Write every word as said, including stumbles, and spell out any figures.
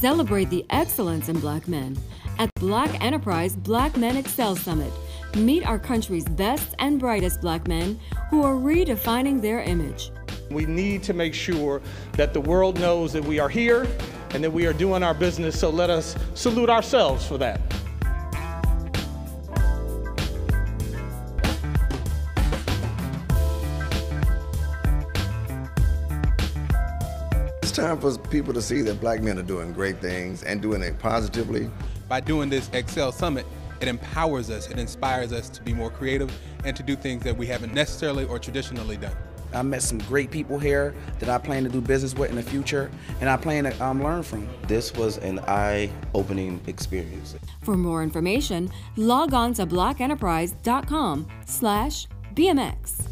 Celebrate the excellence in Black men at Black Enterprise Black Men X C E L Summit. Meet our country's best and brightest Black men who are redefining their image. We need to make sure that the world knows that we are here and that we are doing our business, so let us salute ourselves for that. It's time for people to see that Black men are doing great things and doing it positively. By doing this X C E L Summit, it empowers us, it inspires us to be more creative and to do things that we haven't necessarily or traditionally done. I met some great people here that I plan to do business with in the future, and I plan to um, learn from. This was an eye-opening experience. For more information, log on to black enterprise dot com slash B M X.